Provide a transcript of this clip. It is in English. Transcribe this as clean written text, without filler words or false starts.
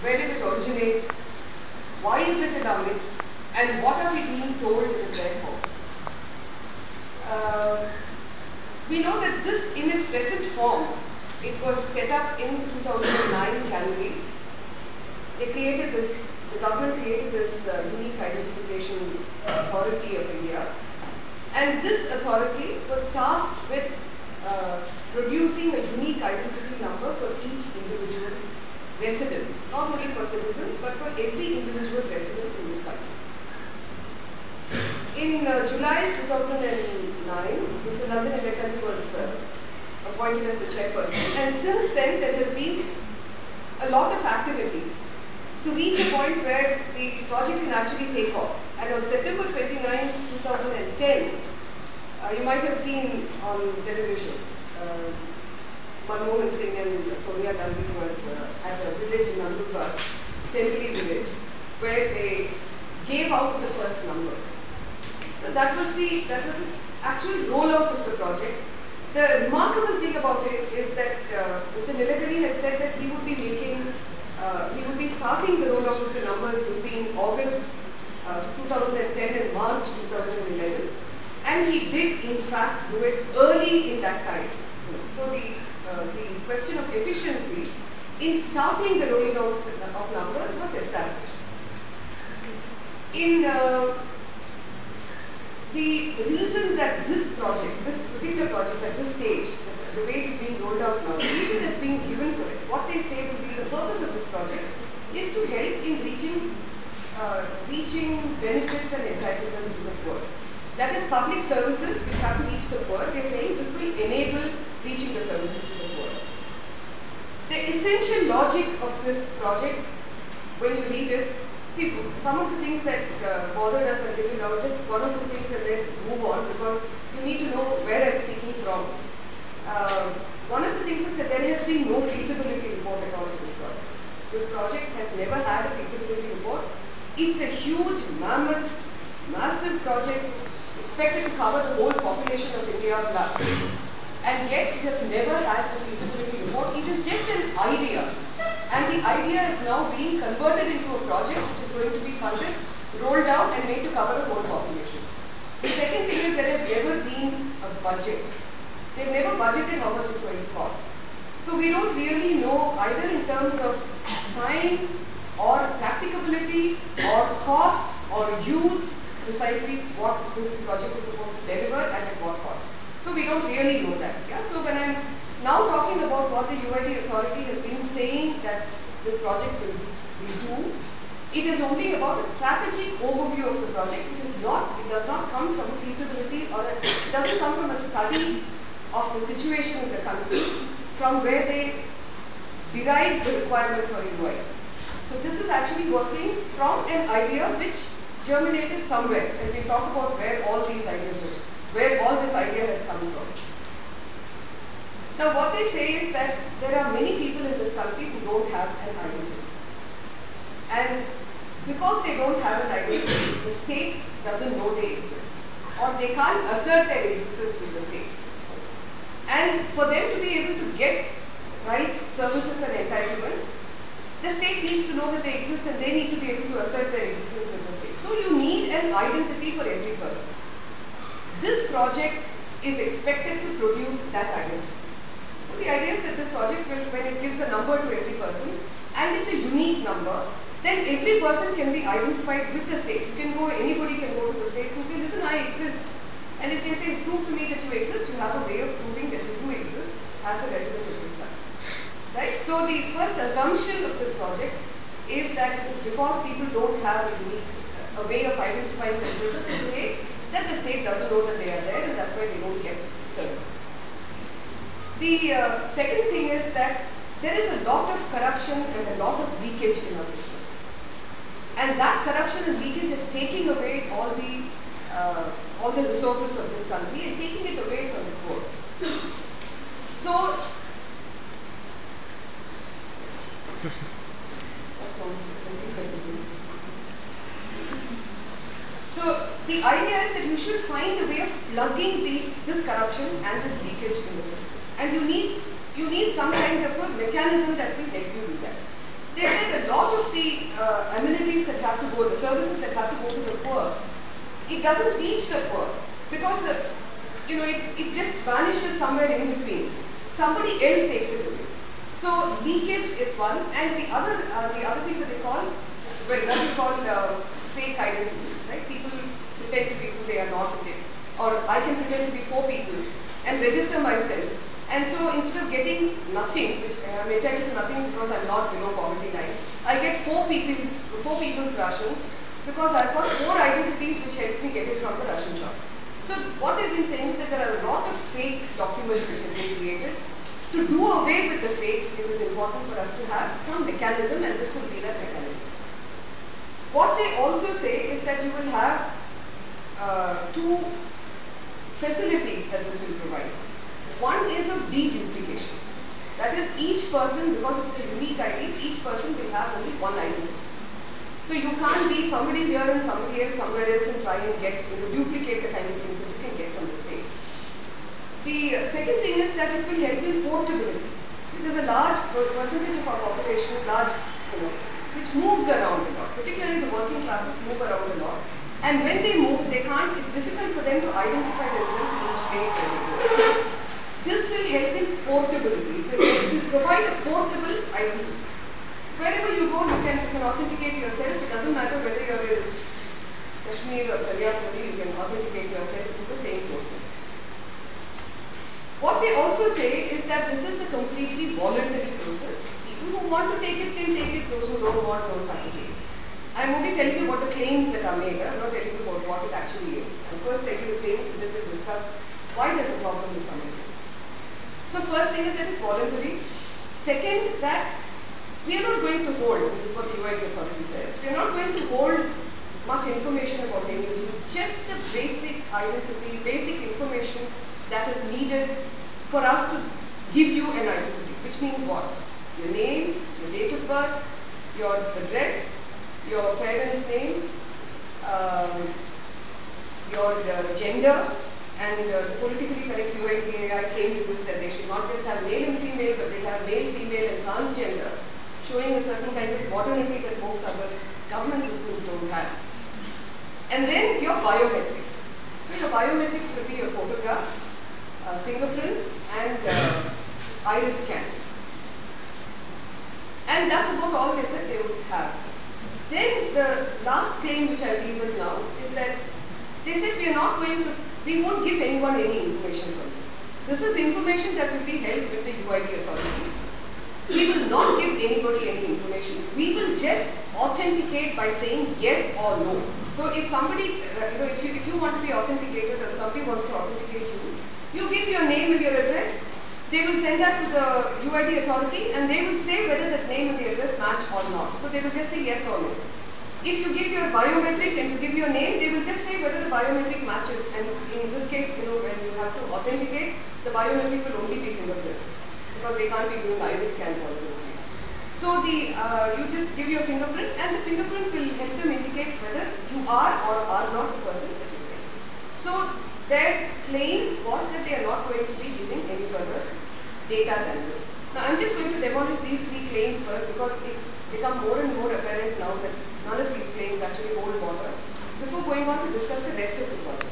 Where did it originate? Why is it in our midst? And what are we being told it is there for? We know that this, in its present form, it was set up in 2009 January. They created this, the government created this unique identification authority of India, and this authority was tasked with producing a unique identity number for each individual resident, not only for citizens but for every individual resident in this country. In July 2009, Mr. Nandan Nilekani was appointed as the chairperson, and since then there has been a lot of activity to reach a point where the project can actually take off. And on September 29, 2010, you might have seen on television, Manmohan Singh and Sonia Dalvi were at a village in Nandurbar, Temple village, where they gave out the first numbers. So that was the actual rollout of the project. The remarkable thing about it is that Mr. Nilekani had said that he would be starting the rollout of the numbers between August 2010 and March 2011, and he did in fact do it early in that time. So the question of efficiency in starting the rolling out of numbers was established. In the reason that this project, this particular project at this stage, the way it is being rolled out now, the reason that's being given for it, what they say would be the purpose of this project is to help in reaching benefits and entitlements to the poor. That is public services which have to reach the poor. They're saying this will enable reaching the services to the poor. The essential logic of this project, when you read it, see, some of the things that bothered us are given out, just one or two things and then move on, because you need to know where I'm speaking from. One of the things is that there has been no feasibility report at all of this project. This project has never had a feasibility report. It's a huge, mammoth, massive project expected to cover the whole population of India plus. And yet it has never had a feasibility report. It is just an idea. And the idea is now being converted into a project which is going to be funded, rolled out and made to cover the whole population. The second thing is there has never been a budget. They've never budgeted how much it's going to cost. So we don't really know either in terms of time or practicability or cost or use precisely what this project is supposed to deliver and at what cost. So we don't really know that. Yeah? So when I'm now talking about what the UID authority has been saying that this project will do, it is only about a strategic overview of the project. It does not come from feasibility, or it doesn't come from a study of the situation in the country from where they derive the requirement for UI. So this is actually working from an idea which germinated somewhere, and we talk about where all this idea has come from. Now what they say is that there are many people in this country who don't have an identity. And because they don't have an identity, the state doesn't know they exist. Or they can't assert their existence with the state. And for them to be able to get rights, services and entitlements, the state needs to know that they exist and they need to be able to assert their existence with the state. So you need an identity for every person. This project is expected to produce that identity. So the idea is that this project will, when it gives a number to every person, and it's a unique number, then every person can be identified with the state. Anybody can go to the state and say, listen, I exist. And if they say, prove to me that you exist, you have a way of proving that you do exist as a resident of this country. Right? So the first assumption of this project is that it is because people don't have a way of identifying themselves with the state, that the state doesn't know that they are there, and that's why they don't get services. The second thing is that there is a lot of corruption and a lot of leakage in our system. And that corruption and leakage is taking away all the resources of this country and taking it away from the poor. So, that's all. So the idea is that you should find a way of plugging this corruption and this leakage in the system. And you need some kind of a mechanism that will help you do that. There is a lot of the amenities that have to go, the services that have to go to the poor. It doesn't reach the poor because the, it just vanishes somewhere in between. Somebody else takes it away. So leakage is one, and the other thing that they call, well, what we call fake identities, right? People pretend to be who they are not today, or I can pretend to be four people and register myself. And so instead of getting nothing, which I am entitled to nothing because I'm not below poverty line, I get four people's rations because I've got four identities, which helps me get it from the ration shop. So what I've been saying is that there are a lot of fake documents which have been created. To do away with the fakes, it is important for us to have some mechanism, and this will be that mechanism. What they also say is that you will have two facilities that this will provide. One is of deduplication. That is, each person, because it's a unique ID, each person will have only one identity. So you can't be somebody here and somebody else somewhere else and try and get, duplicate the kind of things that you can get from the state. The second thing is that it will help in portability. There's a large percentage of our population, which moves around a lot. Particularly the working classes move around a lot. And when they move, they can't, it's difficult for them to identify themselves in each place where they go. This will help in portability. It will provide a portable identity. Wherever you go, you can authenticate yourself. It doesn't matter whether you're in Kashmir or Arya Pradesh, you can authenticate yourself through the same process. What they also say is that this is a completely voluntary process. People who want to take it can take it, those who don't want don't have to take it. I'm only telling you what the claims that are made, I'm not telling you about what it actually is. I'm first telling you the claims so that we discuss why there's a problem with some of this. So first thing is that it's voluntary. Second, that we are not going to hold, this is what the UIDAI authority says, we are not going to hold much information about anybody, just the basic identity, basic information that is needed for us to give you an identity, which means what? Your name, your date of birth, your address, your parents' name, your gender, and politically correct UIDAI came to this that they should not just have male and female, but they have male, female, and transgender, showing a certain kind of modernity that most other government systems don't have. And then your biometrics. So your biometrics will be your photograph, fingerprints, and iris scan. And that's about all they said they would have. Then the last claim which I'll deal with now is that they said we won't give anyone any information from this. This is information that will be held with the UIDAI authority. We will not give anybody any information. We will just authenticate by saying yes or no. So if somebody, if you want to be authenticated or somebody wants to authenticate you, you give your name and your address, they will send that to the UIDAI authority and they will say whether that name and the address match or not. So they will just say yes or no. If you give your biometric and you give your name, they will just say whether the biometric matches. And in this case, when you have to authenticate, the biometric will only be fingerprints because they can't be doing iris scans all over the place. So the, you just give your fingerprint and the fingerprint will help them indicate whether you are or are not the person that you say. So their claim was that they are not going to be giving any further data than this. Now I'm just going to demolish these three claims first because it's become more and more apparent now that none of these claims actually hold water before going on to discuss the rest of the problem.